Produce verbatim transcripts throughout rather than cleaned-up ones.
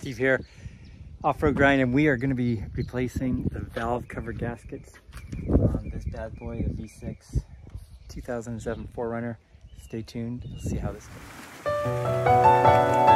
Steve here, Off-Road Grind, and we are going to be replacing the valve cover gaskets on this bad boy, the V six two thousand seven four runner. Stay tuned, we'll see how this goes.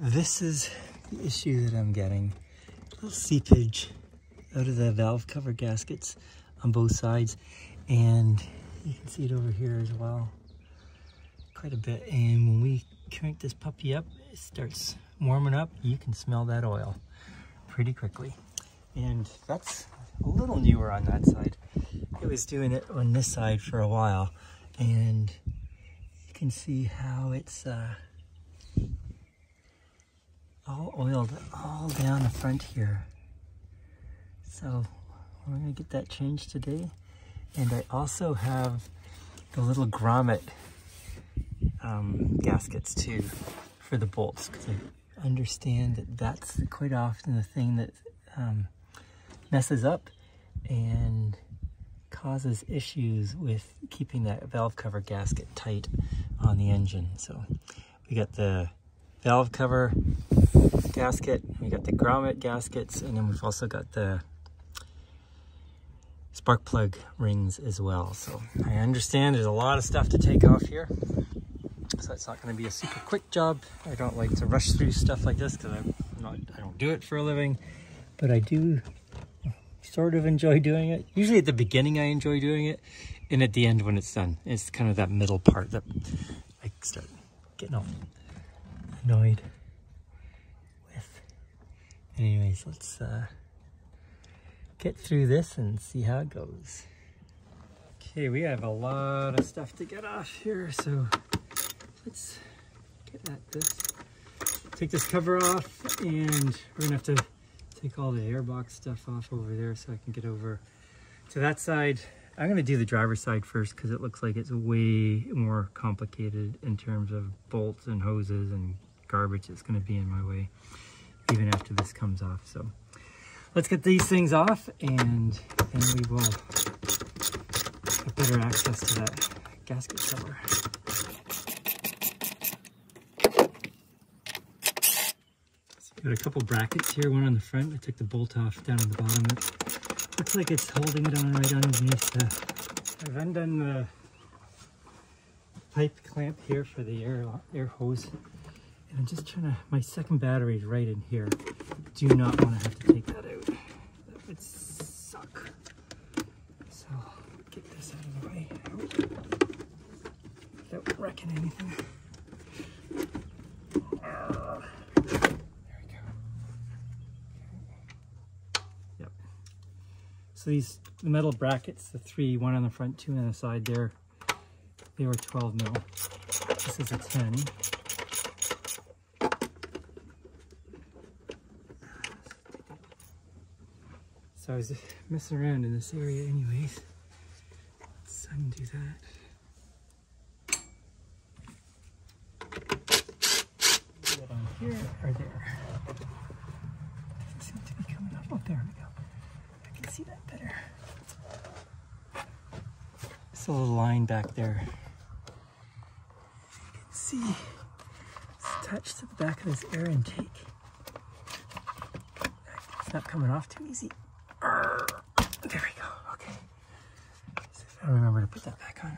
This is the issue that I'm getting. A little seepage out of the valve cover gaskets on both sides, and you can see it over here as well, quite a bit. And when we crank this puppy up, it starts warming up. You can smell that oil pretty quickly. And that's a little newer on that side. It was doing it on this side for a while, and you can see how it's uh, all oiled all down the front here. So we're gonna get that changed today. And I also have the little grommet um, gaskets too for the bolts, because I understand that that's quite often the thing that um, messes up and causes issues with keeping that valve cover gasket tight on the engine. So we got the valve cover gasket, we got the grommet gaskets, and then we've also got the spark plug rings as well. So I understand there's a lot of stuff to take off here, so it's not going to be a super quick job. I don't like to rush through stuff like this because I'm not, I don't do it for a living, but I do sort of enjoy doing it. Usually at the beginning I enjoy doing it, and at the end when it's done, it's kind of that middle part that I start getting off annoyed with. Anyways, let's uh, get through this and see how it goes. Okay, we have a lot of stuff to get off here, so let's get at this. Take this cover off, and we're gonna have to take all the airbox stuff off over there so I can get over to that side. I'm gonna do the driver's side first because it looks like it's way more complicated in terms of bolts and hoses and garbage that's gonna be in my way even after this comes off. So let's get these things off, and then we will have better access to that gasket cover. So got a couple brackets here, one on the front. I took the bolt off down at the bottom. It looks like it's holding it on right underneath the... I've undone the pipe clamp here for the air, air hose. And I'm just trying to... My second battery is right in here. Do not want to have to take that out. That would suck. So, get this out of the way. Without wrecking anything. So these the metal brackets, the three, one on the front, two on the side there, they were twelve mil. This is a ten. So I was messing around in this area anyways. Let's undo that. Do that on here or there. Doesn't seem to be coming up. Oh, there we go. See that better. It's a little line back there. You can see it's attached to the back of this air intake. It's not coming off too easy. There we go. Okay. So if I remember to put that back on.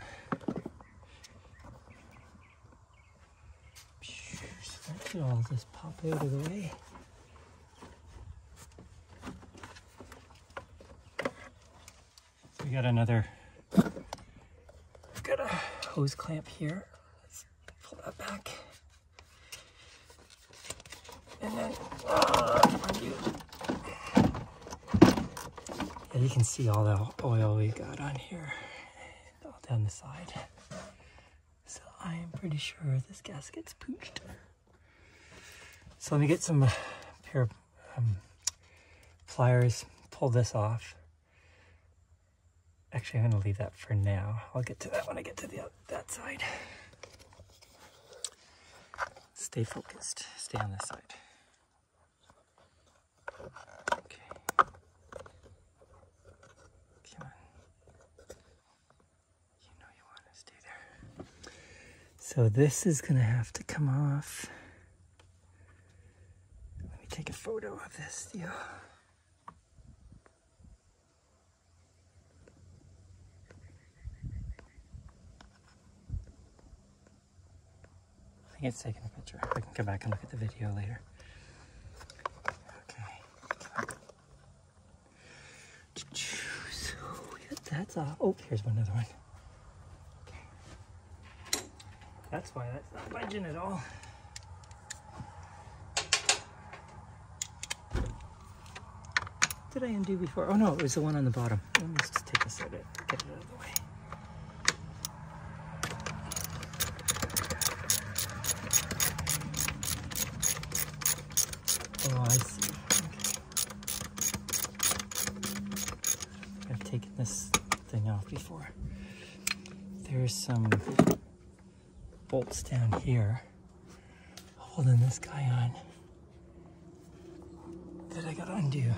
So that should all just pop out of the way. We got another, we've got a hose clamp here. Let's pull that back. And then, uh, yeah, you can see all the oil we got on here, all down the side. So I am pretty sure this gasket's pooched. So let me get some uh, pair of um, pliers, pull this off. Actually, I'm going to leave that for now. I'll get to that when I get to the other, that side. Stay focused. Stay on this side. Okay. Come on. You know you want to stay there. So this is going to have to come off. Let me take a photo of this deal. I think it's taking a picture. We can come back and look at the video later. Okay. So that's off. Oh, here's one another one. Okay. That's why that's not budging at all. Did I undo before? Oh no, it was the one on the bottom. Let me just take this out of it. Get it out of the way. Oh, I see. Okay. I've taken this thing off before. There's some bolts down here holding this guy on that I gotta undo.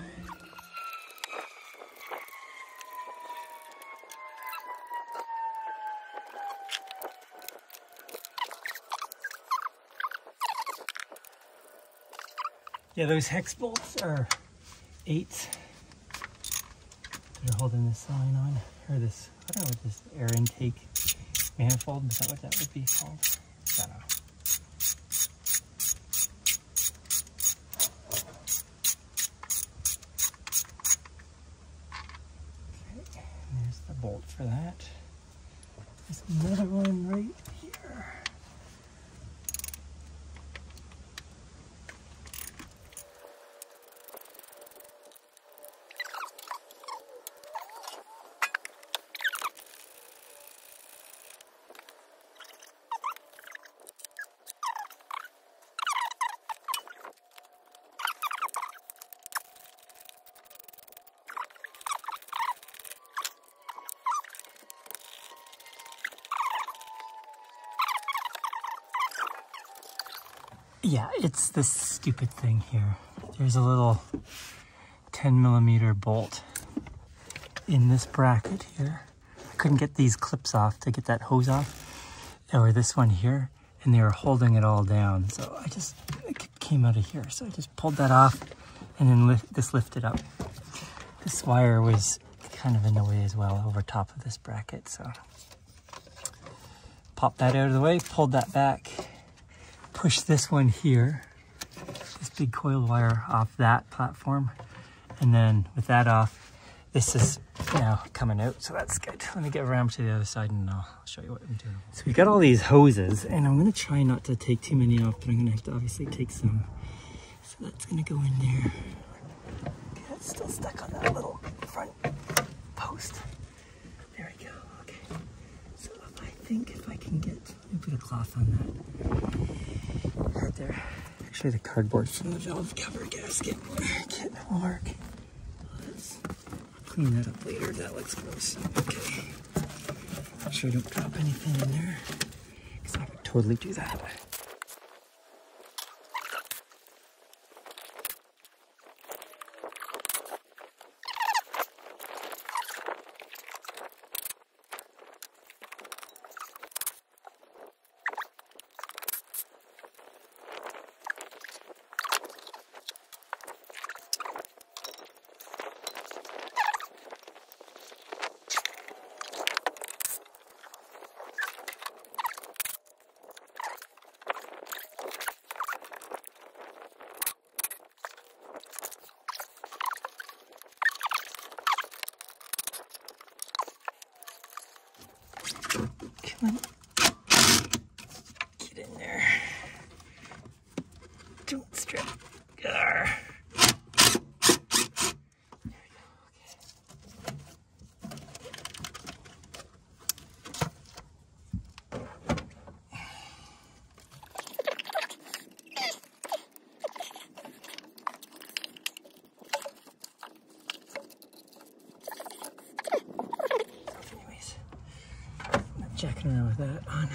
Yeah, those hex bolts are eights that are holding this line on, or this, I don't know what this air intake manifold, is that what that would be called? I don't know. Okay, there's the bolt for that. There's another one right here. Yeah, it's this stupid thing here. There's a little ten millimeter bolt in this bracket here. I couldn't get these clips off to get that hose off, or this one here, and they were holding it all down. So I just, it came out of here. So I just pulled that off and then lift, this lifted up. This wire was kind of in the way as well over top of this bracket. So popped that out of the way, pulled that back. Push this one here, this big coil wire off that platform, and then with that off, this is now coming out, so that's good. Let me get around to the other side and I'll show you what I'm doing. So we got all these hoses, and I'm going to try not to take too many off, but I'm going to have to obviously take some. So that's going to go in there. Okay, that's still stuck on that little front post. There we go. Okay. So I think if I can get a bit of cloth on that. Right there. Actually, the cardboard from the valve cover gasket kit will work. Let's clean that up later. That looks gross. Okay. Make sure I don't drop anything in there, because I would totally do that. Get in there. Don't strip. Arr. There we go. Okay. jacking around with that on.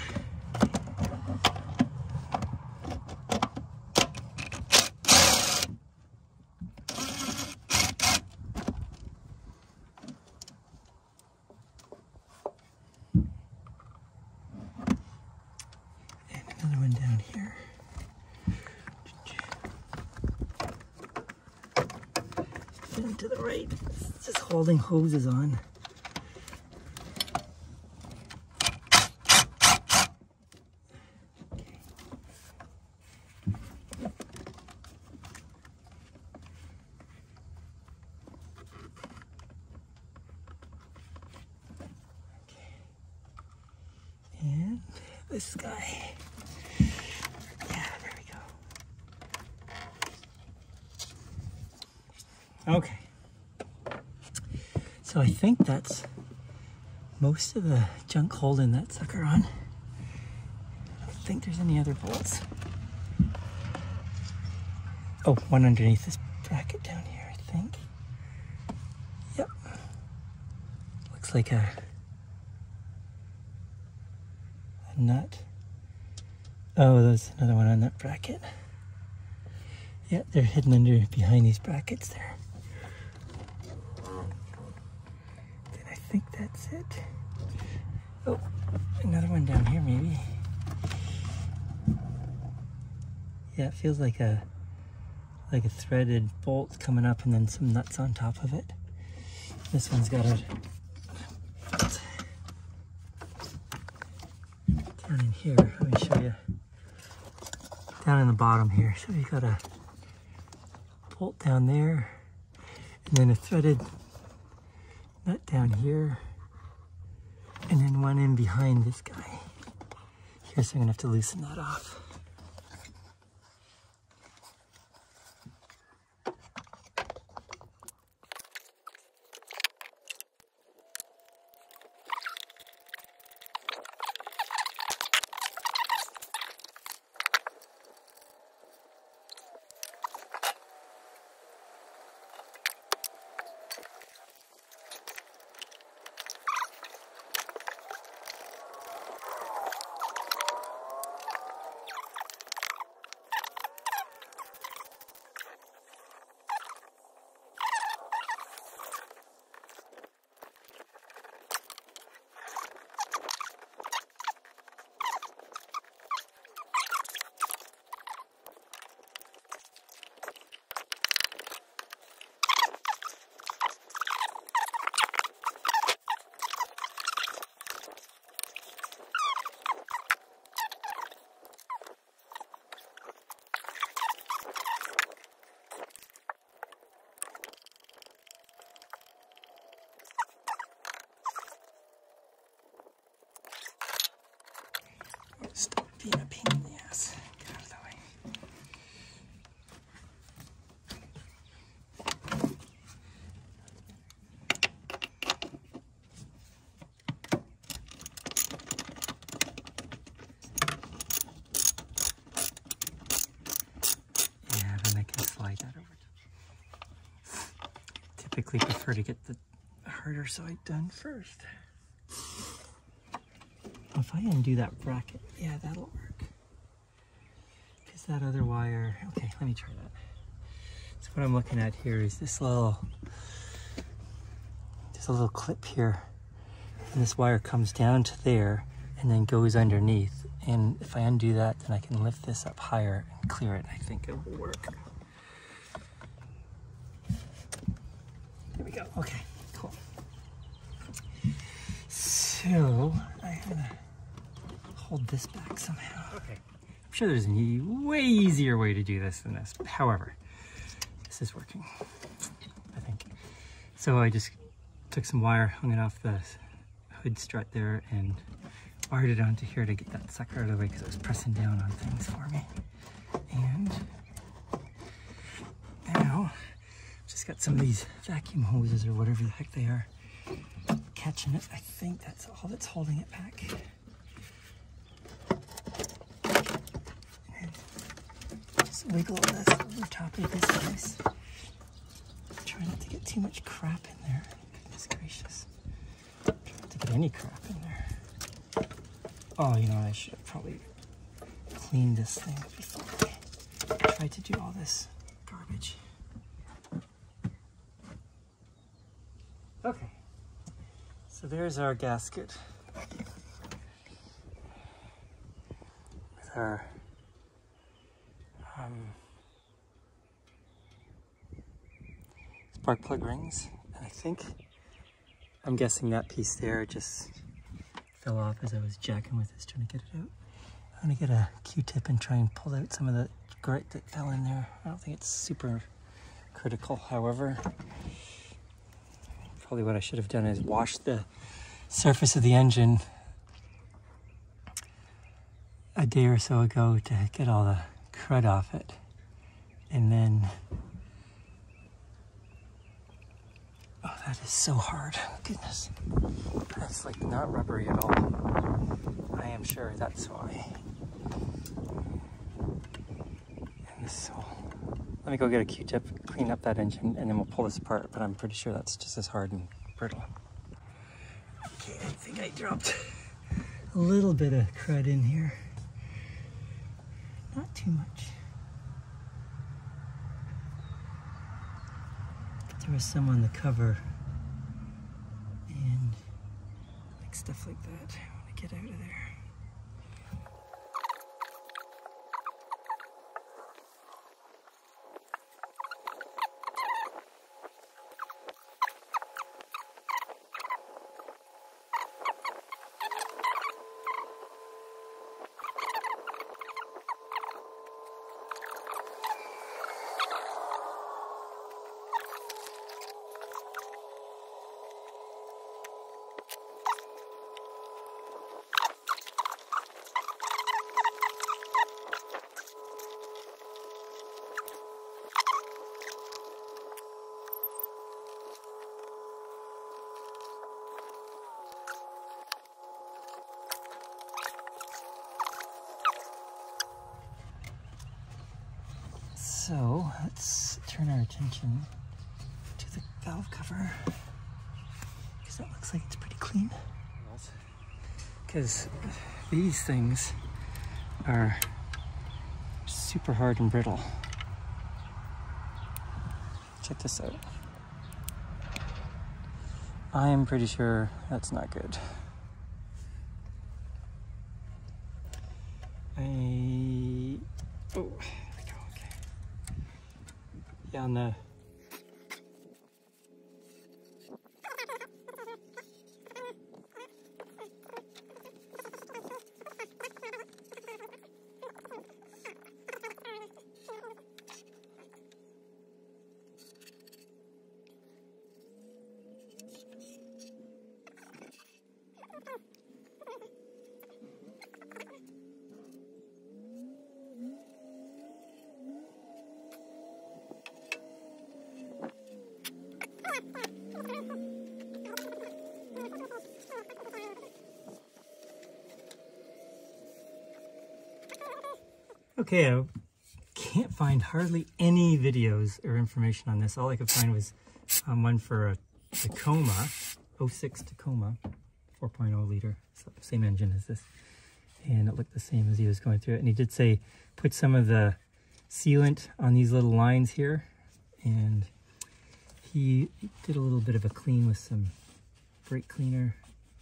To the right, it's just holding hoses on. Okay. Okay. And this guy. Yeah, there we go. Okay. So I think that's most of the junk holding that sucker on. I don't think there's any other bolts. Oh, one underneath this bracket down here, I think. Yep. Looks like a, a nut. Oh, there's another one on that bracket. Yeah, they're hidden under behind these brackets there. I think that's it. Oh, another one down here maybe. Yeah, it feels like a like a threaded bolt coming up and then some nuts on top of it. This one's got a down in here, let me show you. Down in the bottom here. So you got a bolt down there and then a threaded nut down here, and then one in behind this guy. Here, so I'm gonna have to loosen that off. Being a pain in the ass. Get out of the way. Yeah, then I can slide that over. Typically prefer to get the harder side done first. If I undo that bracket, yeah, that'll work. Because that other wire, okay, let me try that. So what I'm looking at here is this little, just a little clip here. And this wire comes down to there and then goes underneath. And if I undo that, then I can lift this up higher and clear it. I think it will work. There we go, okay, cool. So, I'm gonna hold this back somehow. Okay. I'm sure there's a way easier way to do this than this. However, this is working, I think. So I just took some wire, hung it off the hood strut there, and wired it onto here to get that sucker out of the way because it was pressing down on things for me. And now I've just got some of these vacuum hoses or whatever the heck they are catching it. I think that's all that's holding it back. Wiggle this over top of this place. Try not to get too much crap in there. Goodness gracious. Try not to get any crap in there. Oh, you know what? I should have probably cleaned this thing before I tried to do all this garbage. Okay, so there's our gasket with our um, spark plug rings, and I think, I'm guessing that piece there just fell off as I was jacking with this, trying to get it out. I'm gonna get a Q-tip and try and pull out some of the grit that fell in there. I don't think it's super critical, however. Probably what I should have done is wash the surface of the engine a day or so ago to get all the crud off it, and then, oh, that is so hard, goodness, that's like not rubbery at all. I am sure that's why. And this whole, let me go get a Q-tip, clean up that engine, and then we'll pull this apart, but I'm pretty sure that's just as hard and brittle. Okay, I think I dropped a little bit of crud in here. Not too much. There was some on the cover, and like stuff like that. I want to get out of there. So let's turn our attention to the valve cover, because that looks like it's pretty clean. Because these things are super hard and brittle. Check this out. I am pretty sure that's not good. I... oh. Down the okay, I can't find hardly any videos or information on this. All I could find was um, one for a Tacoma, oh six Tacoma, four point oh liter, so same engine as this. And it looked the same as he was going through it. And he did say, put some of the sealant on these little lines here. And he did a little bit of a clean with some brake cleaner.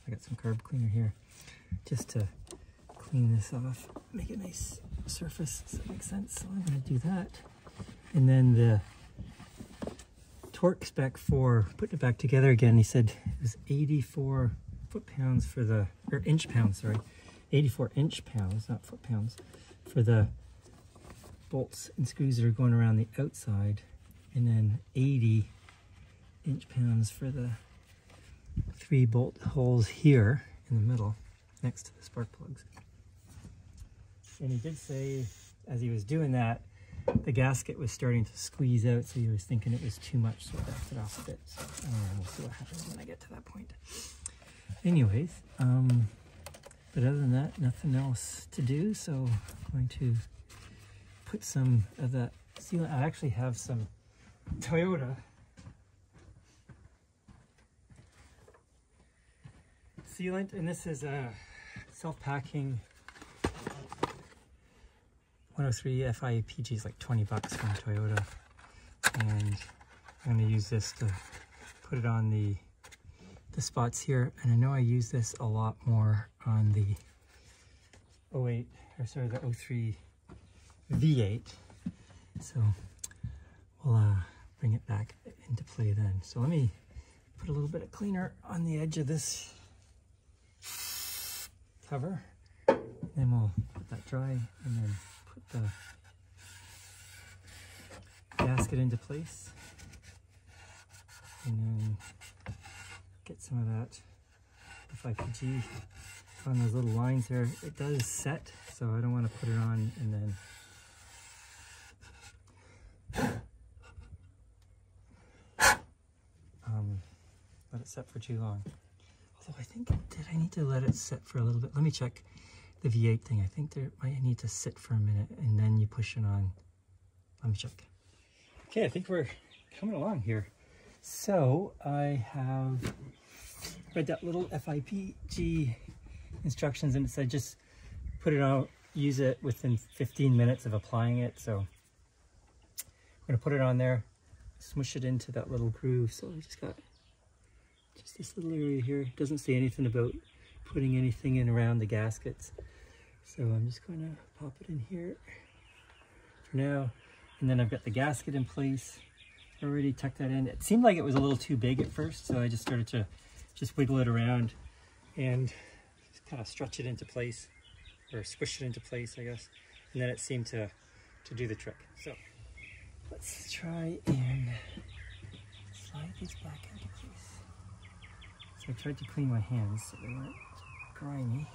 I got some carb cleaner here just to clean this off, make it nice. Surface, does that make sense? So I'm going to do that, and then the torque spec for putting it back together again, he said it was eighty-four foot-pounds for the, or inch-pounds, sorry, eighty-four inch-pounds, not foot-pounds, for the bolts and screws that are going around the outside, and then eighty inch-pounds for the three bolt holes here in the middle next to the spark plugs. And he did say, as he was doing that, the gasket was starting to squeeze out, so he was thinking it was too much, so I backed it off a bit. So um, we'll see what happens when I get to that point. Anyways, um, but other than that, nothing else to do, so I'm going to put some of that sealant. I actually have some Toyota sealant, and this is a self-packing one oh three F I P G is like twenty bucks from Toyota, and I'm going to use this to put it on the the spots here. And I know I use this a lot more on the oh eight, or sorry, the oh three V eight, so we'll uh, bring it back into play then. So let me put a little bit of cleaner on the edge of this cover, then we'll let that dry and then put the gasket into place, and then get some of that F I P G on those little lines there. It does set, so I don't want to put it on and then um, let it set for too long. Although I think, did I need to let it set for a little bit? Let me check the V eight thing. I think there might need to sit for a minute and then you push it on. Let me check. Okay, I think we're coming along here. So I have read that little F I P G instructions, and it said just put it out, use it within fifteen minutes of applying it. So I'm gonna put it on there, smush it into that little groove. So I just got just this little area here. It doesn't say anything about putting anything in around the gaskets. So I'm just gonna pop it in here for now. And then I've got the gasket in place. I already tucked that in. It seemed like it was a little too big at first, so I just started to just wiggle it around and just kind of stretch it into place, or squish it into place, I guess. And then it seemed to, to do the trick. So let's try and slide these back into place. So I tried to clean my hands so they weren't grimy.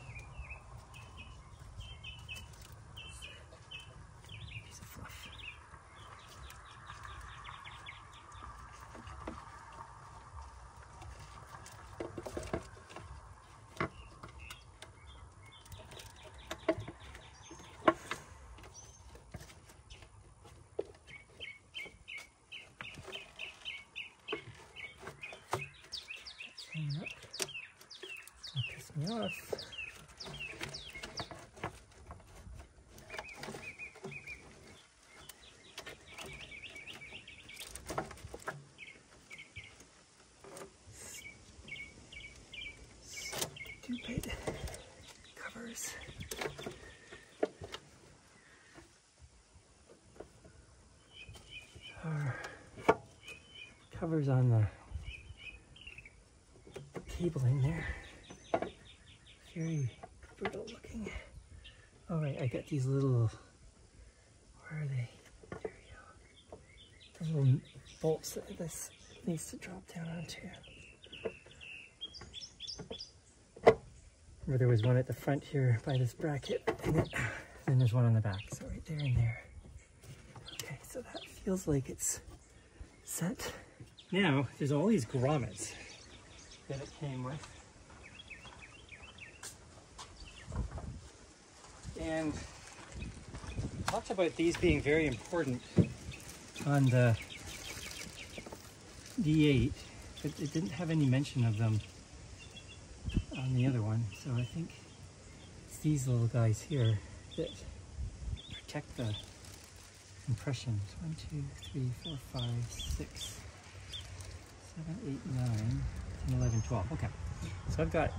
Piece of fluff. Off. Stupid covers. Our covers on the cabling there. Very brutal looking. All right, I got these little, where are they? There we go. Those little bolts that this needs to drop down onto. Where there was one at the front here by this bracket, and then, then there's one on the back. So right there and there. Okay, so that feels like it's set. Now, there's all these grommets that it came with. And I talked about these being very important on the V eight, but it didn't have any mention of them on the other one. So I think it's these little guys here that protect the impressions. One, two, three, four, five, six, seven, eight, nine, ten, eleven, twelve. Okay, so I've got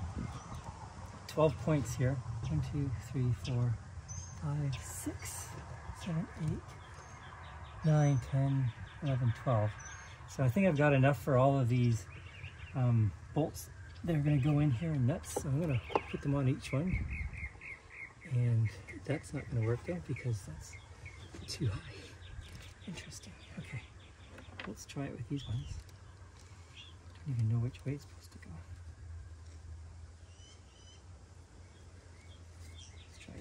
twelve points here. One, two, three, four, five, six, seven, eight, nine, ten, eleven, twelve. So I think I've got enough for all of these um, bolts that are going to go in here and nuts. So I'm going to put them on each one. And that's not going to work yet because that's too high. Interesting. Okay. Let's try it with these ones. I don't even know which way it's supposed to go.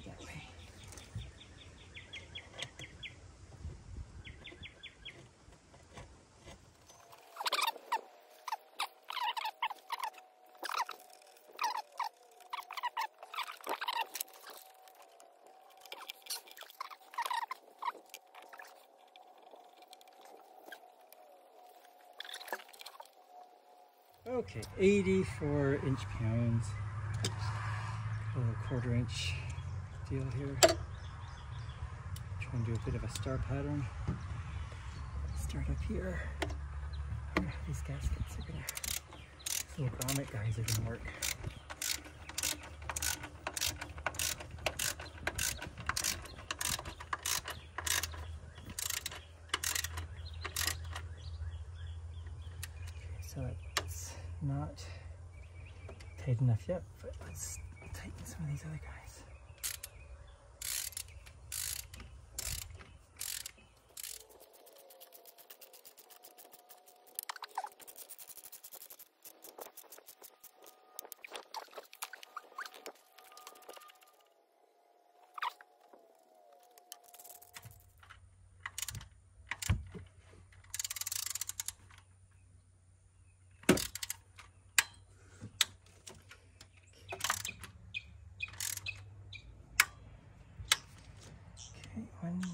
That way. Okay, eighty-four inch pounds. A little quarter inch deal here. Trying to do a bit of a star pattern. Start up here. These gaskets are gonna, these little grommet guys are gonna work. So it's not tight enough yet, but let's tighten some of these other guys.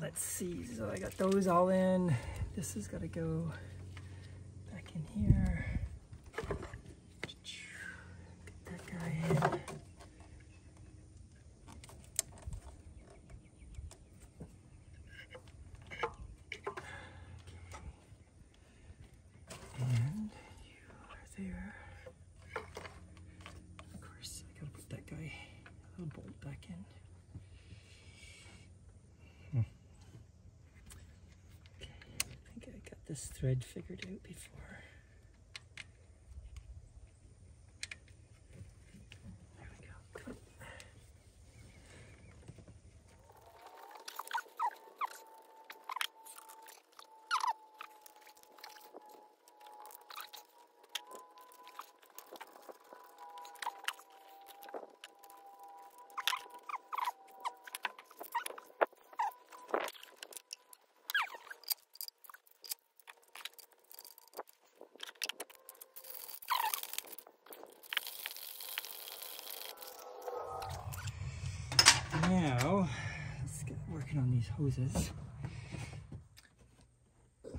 Let's see, so I got those all in. This has got to go back in here. Get that guy in. Okay. And you are there. Of course, I gotta put that guy, a little bolt back in. This thread figured out before. There we go. Click. Now, let's get working on these hoses.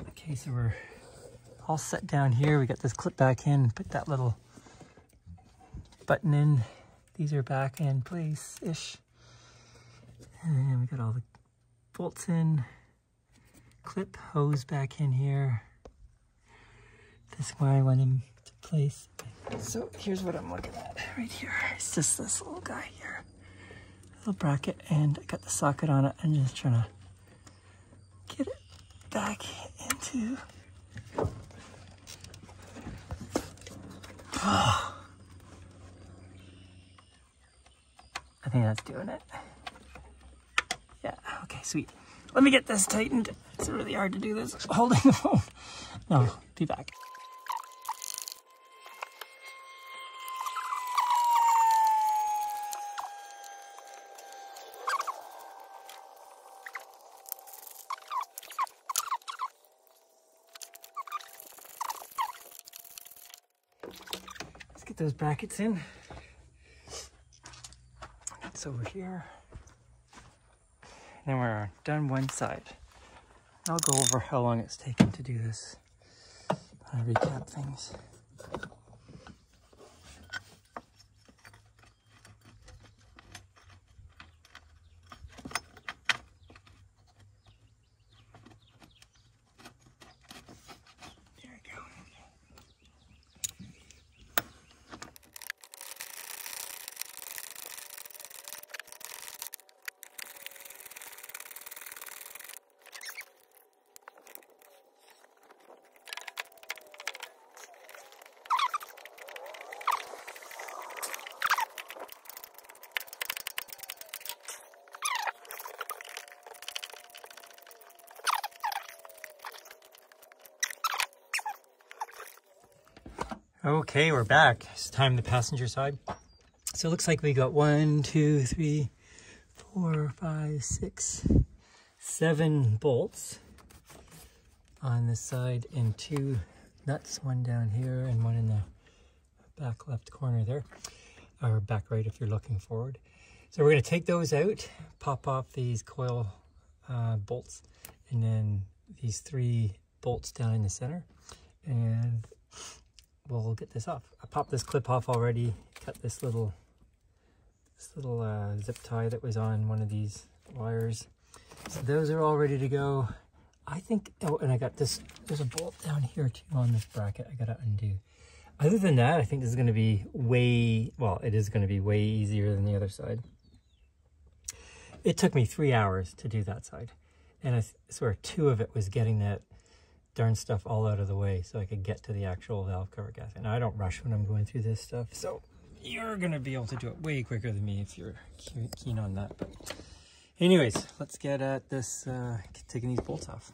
Okay, so we're all set down here. We got this clip back in, put that little button in. These are back in place-ish. And we got all the bolts in. Clip hose back in here. This is where I went into place. So here's what I'm looking at right here. It's just this little guy here. Bracket, and I got the socket on it. I'm just trying to get it back into. Oh. I think that's doing it. Yeah, okay, sweet. Let me get this tightened. It's really hard to do this holding the phone. No, be back. Those brackets in. It's over here. And then we're done one side. I'll go over how long it's taken to do this. I recap things. Okay, we're back. It's time the passenger side. So it looks like we got one, two, three, four, five, six, seven bolts on this side and two nuts, one down here and one in the back left corner there, or back right if you're looking forward. So we're going to take those out, pop off these coil uh, bolts, and then these three bolts down in the center. And we'll get this off. I popped this clip off already, cut this little this little uh, zip tie that was on one of these wires. So those are all ready to go. I think, oh, and I got this, there's a bolt down here too on this bracket I gotta undo. Other than that, I think this is gonna be way, well, it is gonna be way easier than the other side. It took me three hours to do that side. And I swear two of it was getting that darn stuff all out of the way so I could get to the actual valve cover gasket. Now I don't rush when I'm going through this stuff, so you're gonna be able to do it way quicker than me if you're keen on that. But anyways, let's get at this, uh, taking these bolts off.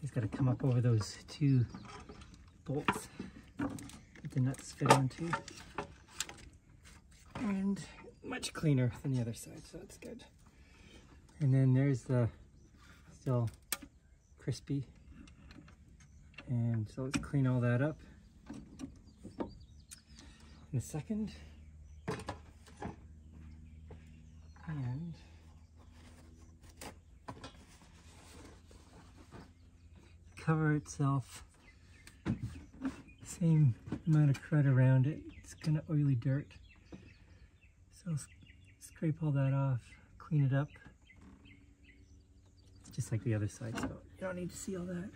Just gotta come up over those two bolts that the nuts fit onto. And much cleaner than the other side, so that's good. And then there's the still crispy. And so let's clean all that up in a second. And cover itself, same amount of crud around it, it's kind of oily dirt, so I'll scrape all that off, clean it up. It's just like the other side, so you don't need to see all that.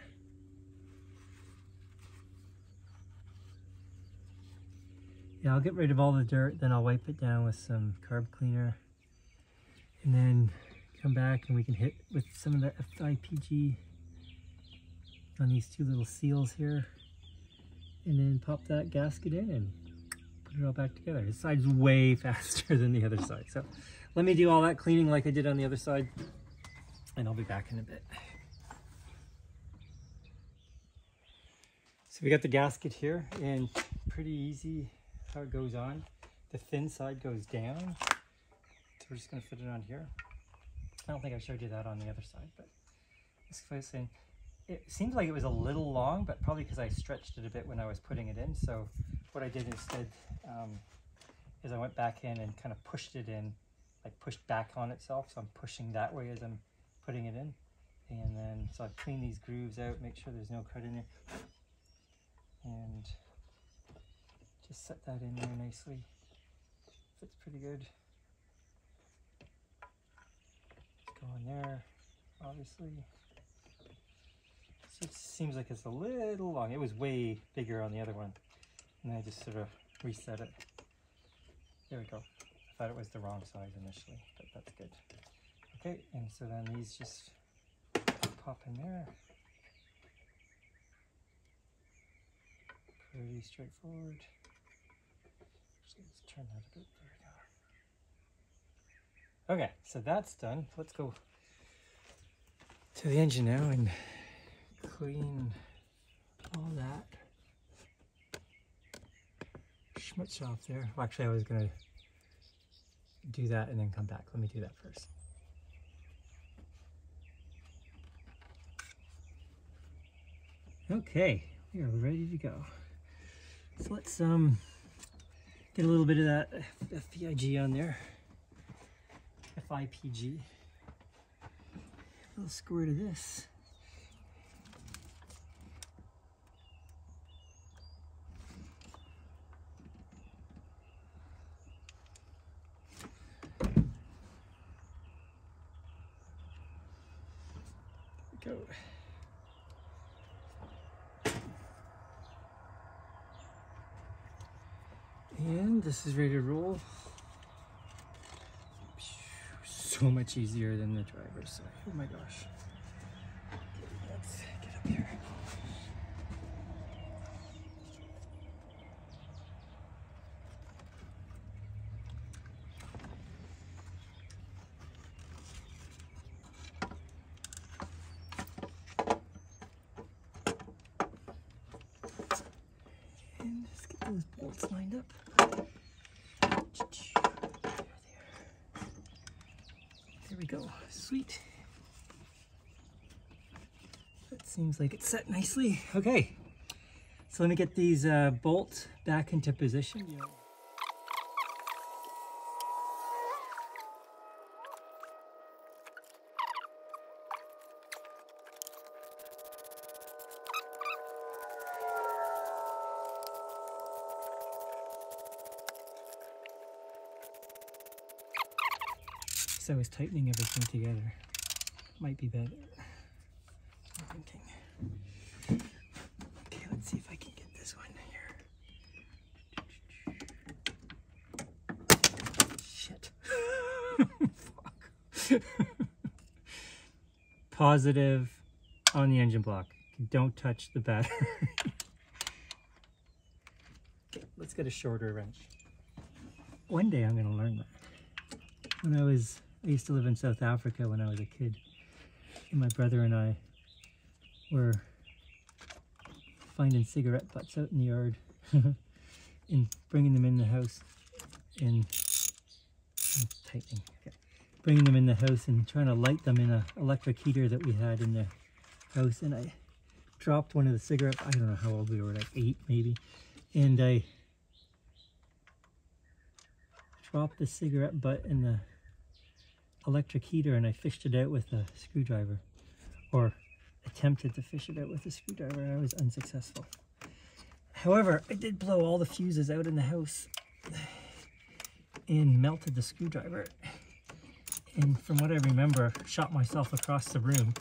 Yeah, I'll get rid of all the dirt, then I'll wipe it down with some carb cleaner, and then come back and we can hit with some of the F I P G on these two little seals here, and then pop that gasket in and put it all back together. This side's way faster than the other side, so let me do all that cleaning like I did on the other side, and I'll be back in a bit. So we got the gasket here, and pretty easy how it goes on. The thin side goes down, so we're just gonna fit it on here. I don't think I showed you that on the other side, but this is in. It seemed like it was a little long, but probably because I stretched it a bit when I was putting it in. So what I did instead um, is I went back in and kind of pushed it in, like pushed back on itself. So I'm pushing that way as I'm putting it in. And then, so I clean these grooves out, make sure there's no crud in there. And just set that in there nicely. Fits pretty good. Let's go in there, obviously. It seems like it's a little long. It was way bigger on the other one. And I just sort of reset it. There we go. I thought it was the wrong size initially, but that's good. Okay, and so then these just pop in there. Pretty straightforward. Just let's turn that a bit. There we go. Okay, so that's done. Let's go to the engine now and clean all that schmutz off there. Well, actually, I was gonna do that and then come back. Let me do that first. Okay, we are ready to go. So let's um get a little bit of that F I P G on there. F I P G. A little squirt of this. go. And this is ready to roll. So much easier than the driver's side. Oh my gosh. Let's get up here. And let's get those bolts lined up. There we go, sweet. That seems like it's set nicely. Okay, so let me get these uh, bolts back into position. Yeah. I was tightening everything together. Might be better. I'm thinking. Okay, let's see if I can get this one here. Shit. Fuck. Positive on the engine block. Don't touch the battery. Okay, let's get a shorter wrench. One day I'm gonna learn that. When I was I used to live in South Africa when I was a kid, and my brother and I were finding cigarette butts out in the yard and bringing them in the house and I'm tightening, okay. bringing them in the house and trying to light them in an electric heater that we had in the house. And I dropped one of the cigarette, I don't know how old we were, like eight maybe, and I dropped the cigarette butt in the electric heater and I fished it out with a screwdriver, or attempted to fish it out with a screwdriver, and I was unsuccessful. However, I did blow all the fuses out in the house and melted the screwdriver, and from what I remember, shot myself across the room.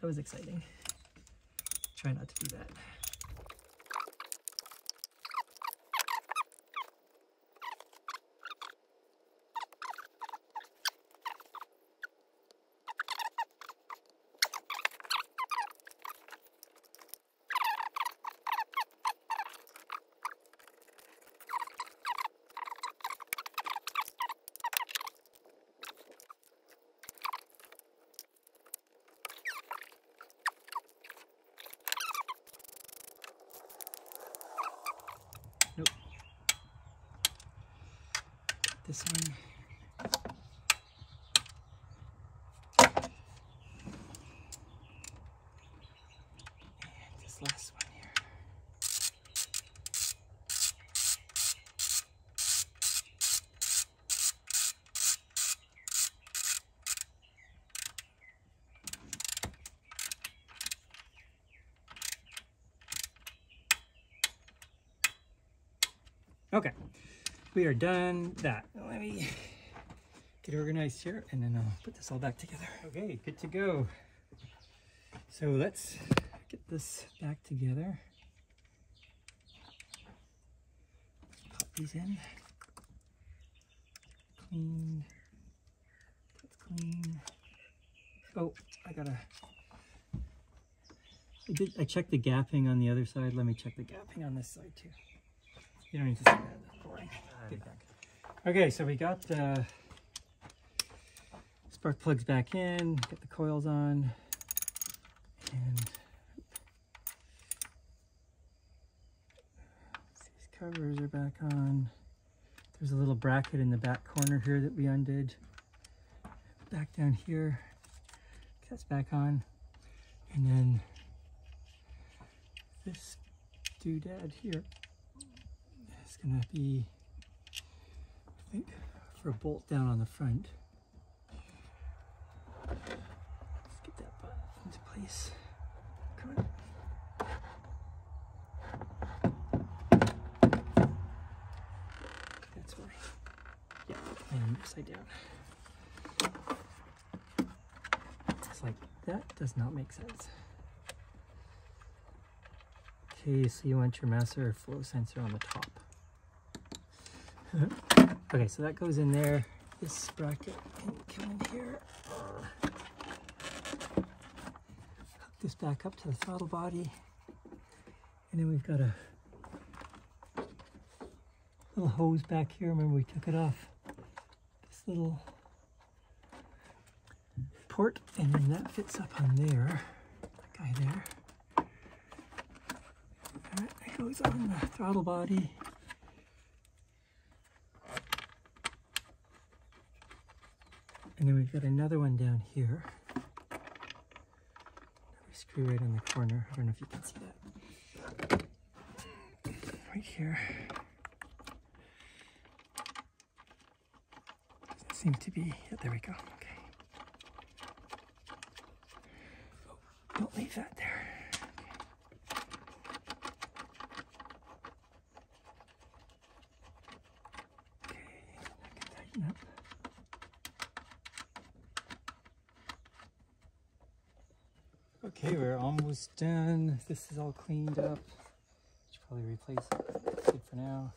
That was exciting. Try not to do that. This one. And this last one here. Okay. We are done that. Let me get organized here and then I'll put this all back together. Okay, good to go. So let's get this back together. Pop these in. Clean. That's clean. Oh, I gotta. I, did, I checked the gapping on the other side. Let me check the gapping on this side too. You don't need to see that. That's boring. Get back. Okay, so we got the spark plugs back in, get the coils on, and these covers are back on. There's a little bracket in the back corner here that we undid. Back down here, that's back on. And then this doodad here. It's gonna be, I think, for a bolt down on the front. Let's get that button into place. Come on. That's why. Yeah, and upside down. That does not make sense. Okay, so you want your master flow sensor on the top. Okay, so that goes in there. This bracket can come in here. Hook this back up to the throttle body. And then we've got a little hose back here. Remember we took it off this little port, and then that fits up on there, that guy there. All right, that goes on the throttle body. And then we've got another one down here. Another screw right in the corner. I don't know if you can see that. Right here. Doesn't seem to be. Yeah, there we go. Okay. Oh, don't leave that there. Okay. Okay, I can tighten up. Okay, we're almost done. This is all cleaned up. Should probably replace it. That's good for now.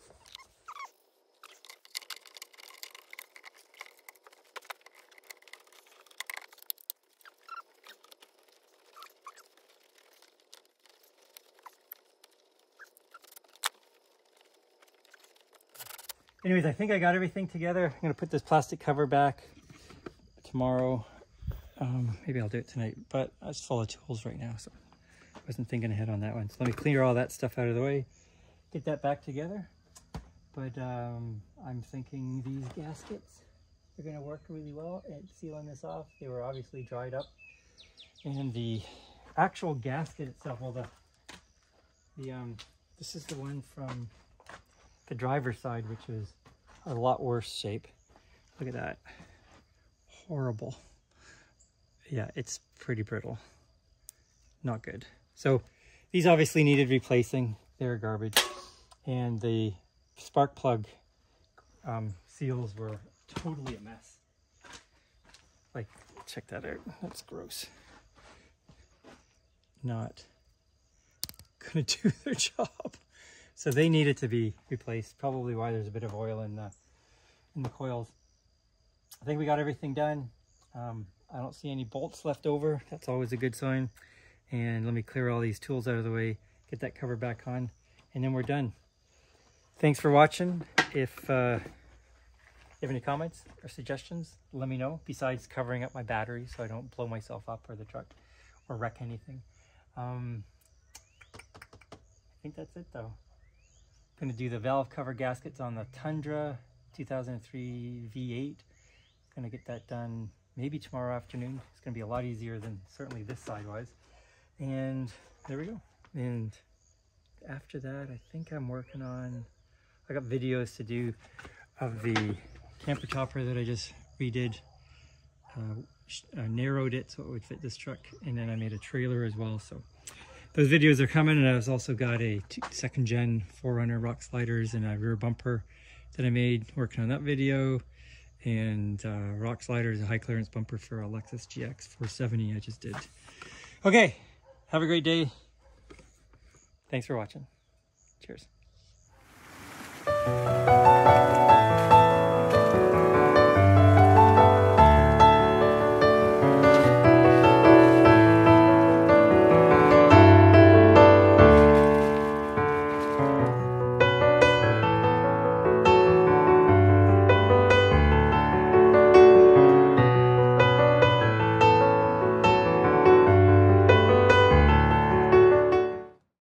Anyways, I think I got everything together. I'm gonna put this plastic cover back tomorrow. Um, maybe I'll do it tonight, but I was full of tools right now, so I wasn't thinking ahead on that one. So let me clear all that stuff out of the way, get that back together. But um, I'm thinking these gaskets are going to work really well at sealing this off. They were obviously dried up, and the actual gasket itself, well, the the um, this is the one from the driver's side, which is a lot worse shape. Look at that, horrible. Yeah, it's pretty brittle. Not good. So these obviously needed replacing. They're garbage. And the spark plug um, seals were totally a mess. Like, check that out. That's gross. Not gonna do their job. So they needed to be replaced. Probably why there's a bit of oil in the, in the coils. I think we got everything done. Um, I don't see any bolts left over. That's always a good sign. And let me clear all these tools out of the way, get that cover back on, and then we're done. Thanks for watching. If uh, you have any comments or suggestions, let me know. Besides covering up my battery so I don't blow myself up or the truck or wreck anything. Um, I think that's it though. I'm gonna do the valve cover gaskets on the Tundra two thousand three V eight. Gonna get that done. Maybe tomorrow afternoon. It's going to be a lot easier than certainly this side was. And there we go. And after that, I think I'm working on, I got videos to do of the camper topper that I just redid. Uh, I narrowed it so it would fit this truck. And then I made a trailer as well. So those videos are coming. And I've also got a second gen four runner rock sliders and a rear bumper that I made, working on that video. And uh, rock sliders, a high clearance bumper for a Lexus G X four seventy I just did. Okay, have a great day. Thanks for watching. Cheers.